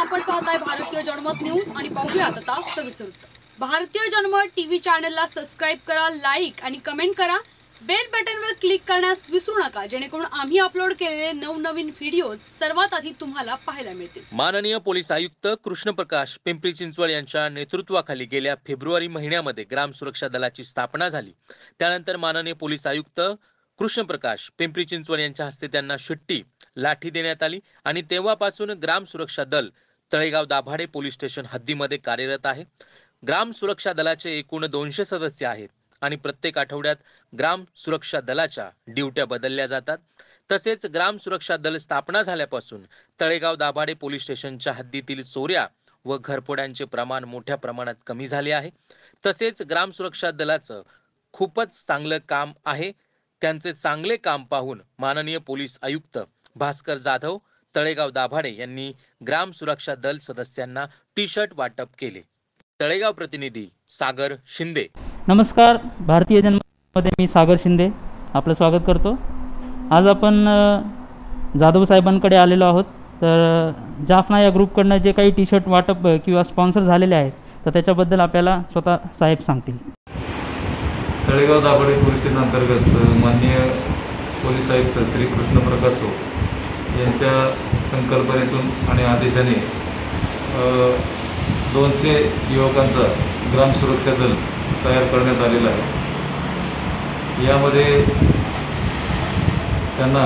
आपण पाहताय भारतीय जनमत न्यूज आणि पाहूयात आता सविस्तर वृत्त। भारतीय जनमत टीव्ही चॅनलला सबस्क्राइब करा, लाईक आणि कमेंट करा, बेल बटनवर क्लिक करण्यास विसरू नका, जेणेकरून आम्ही अपलोड केलेले नवनवीन व्हिडिओ सर्वात आधी तुम्हाला पाहायला मिळतील। माननीय पोलीस आयुक्त कृष्ण प्रकाश पिंपरी चिंचवड यांच्या नेतृत्वाखाली गेल्या फेब्रुवारी महिन्यामध्ये ग्राम सुरक्षा दलाची स्थापना झाली। त्यानंतर माननीय पोलीस आयुक्त कृष्ण प्रकाश पिंपरी चिंचवड यांच्या हस्ते त्यांना शिट्टी लाठी देण्यात आली आणि तेव्हापासून ग्राम सुरक्षा दल तळेगाव दाभाडे पोलीस स्टेशन हद्दीमध्ये कार्यरत आहे। ग्राम सुरक्षा दलाचे एकूण 200 सदस्य आहेत आणि प्रत्येक आठवड्यात ग्राम सुरक्षा दलाच्या ड्युट्या बदलल्या जातात। तसेच ग्राम सुरक्षा दल स्थापना झाल्यापासून तळेगाव दाभाडे पोलीस स्टेशनच्या हद्दीतील चोऱ्या व घरफोड्यांचे प्रमाण मोठ्या प्रमाणात कमी झाले आहे। तसेच ग्राम सुरक्षा दलाचं खूपच चांगलं काम आहे। त्यांचे चांगले काम पाहून माननीय पोलीस आयुक्त भास्कर जाधव तळेगाव दाभाडे यांनी ग्राम सुरक्षा दल सदस्यांना टी-शर्ट वाटप केले। तळेगाव प्रतिनिधी सागर शिंदे। नमस्कार, भारतीय जनमतमध्ये मी सागर शिंदे आपलं स्वागत करतो। आज आपण जाधव साहेबांकडे आलेलो आहोत। तर जाफना या ग्रुपकडनं जे काही टी-शर्ट वाटप किंवा स्पॉन्सर झालेले आहेत तर त्याच्याबद्दल आपल्याला स्वतः साहेब सांगतील। तळेगाव दाभाडे पोलीस स्टेशन अंतर्गत माननीय पोलीस आयुक्त श्री कृष्ण प्रकाश यांच्या संकल्पनेतून आणि आदेशाने 200 युवकांचा ग्राम सुरक्षा दल तयार करण्यात आलेला आहे। यामध्ये त्यांना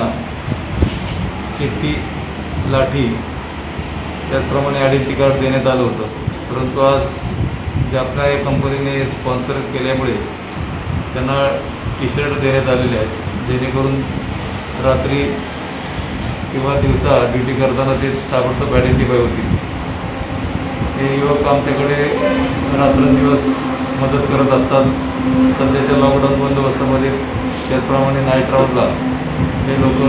शिट्टी, लाठी, त्याचप्रमाणे आयडेंटी कार्ड देण्यात आलं होतं, परंतु आज जाफना या कंपनीने स्पॉन्सर केल्यामुळे त्यांना टी शर्ट देण्यात आलेले आहेत, जेणेकरून रात्री किंवा दिवसा ड्युटी करताना ते ताबडतोब आयडेंटिफाय होतील। हे युवक आमच्याकडे रात्रंदिवस मदत करत असतात। सध्याच्या लॉकडाऊन बंदोबस्तामध्ये त्याचप्रमाणे नाईट राऊंडला हे लोक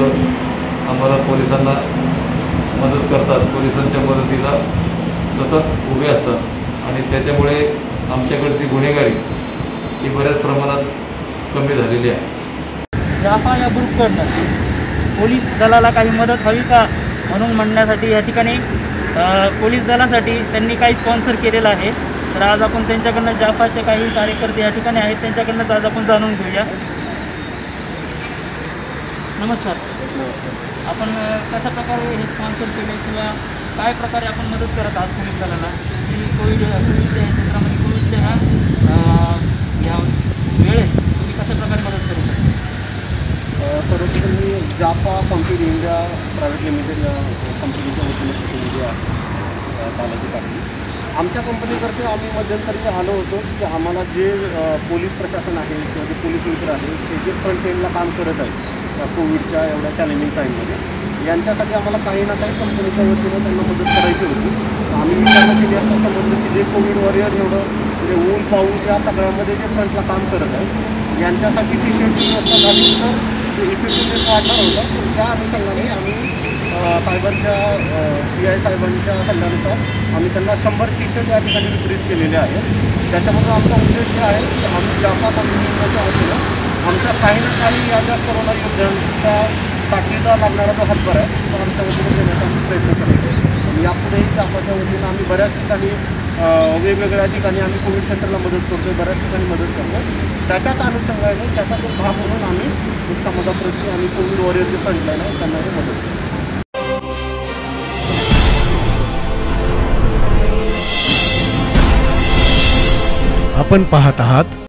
आम्हाला पोलिसांना मदत करतात, पोलिसांच्या मदतीला सतत उभे असतात आणि त्याच्यामुळे आमच्याकडची गुन्हेगारी ही बऱ्याच प्रमाणात कमी झालेली आहे। जाफा या ग्रुपकडनं पोलीस दलाला काही मदत हवी का म्हणून म्हणण्यासाठी या ठिकाणी पोलीस दलासाठी त्यांनी काही स्पॉन्सर केलेलं आहे। तर आज आपण त्यांच्याकडनं जाफाचे काही कार्यकर्ते या ठिकाणी आहेत, त्यांच्याकडनं आज आपण जाणून घेऊया। नमस्कार, आपण कशा प्रकारे हे स्पॉन्सर केले किंवा काय प्रकारे आपण मदत करत आहात पोलीस दलाला? की कोविडच्या क्षेत्रामध्ये कोविडच्या ह्या वेळेस तुम्ही कशा प्रकारे मदत करत आहात? सर्वप्रथम मी जाफा कंपनी इंडिया प्रायव्हेट लिमिटेड या कंपनीच्या वतीने प्रतिनिधी आहे बालाजी पाटील। आमच्या कंपनीतर्फे आम्ही मध्यंतरी आलो होतो की आम्हाला जे पोलीस प्रशासन आहे किंवा जे पोलीस मित्र आहे ते जे फ्रंट एंडला काम करत आहे कोविडच्या एवढ्या चॅलेंजिंग टाईममध्ये, यांच्यासाठी आम्हाला काही ना काही कंपनीच्या वतीनं त्यांना मदत करायची होती। आम्ही विचारणा केली असं समजलं की जे कोविड वॉरियर एवढं म्हणजे ऊन पाऊस या सगळ्यामध्ये जे फ्रंटला काम करत आहे यांच्यासाठी टी शर्टची व्यवस्था झाली तर इफेक्टिव्हनेस वाढणार होता। त्या अनुषंगाने आम्ही साहेबांच्या PI साहेबांच्या सल्ल्यानुसार आम्ही त्यांना 100 टी-शर्ट या ठिकाणी वितरित केलेले आहेत। त्याच्यामधून आमचा उद्देश हे आहे की आम्ही जाफा कंपनीच्या वतीनं आमच्या काही ना काही या ज्या कोरोना योद्ध्यांच्या साठीचा लागणारा जो हातभार आहे तो आमच्या वतीने देण्याचा प्रयत्न करतो। आणि यापुढेही जाफाच्या वतीनं आम्ही बऱ्याच ठिकाणी वेगवेगळ्या ठिकाणी आम्ही कोविड सेंटरला मदत करतो, बऱ्याच ठिकाणी मदत करतो। त्याच्याच अनुषंगाने त्याचा तो भाग म्हणून आम्ही समाजाप्रती आम्ही कोविड वॉरियर जे फ्रंटलाईन आहे त्यांना मदत करतो। आपण पाहत आहात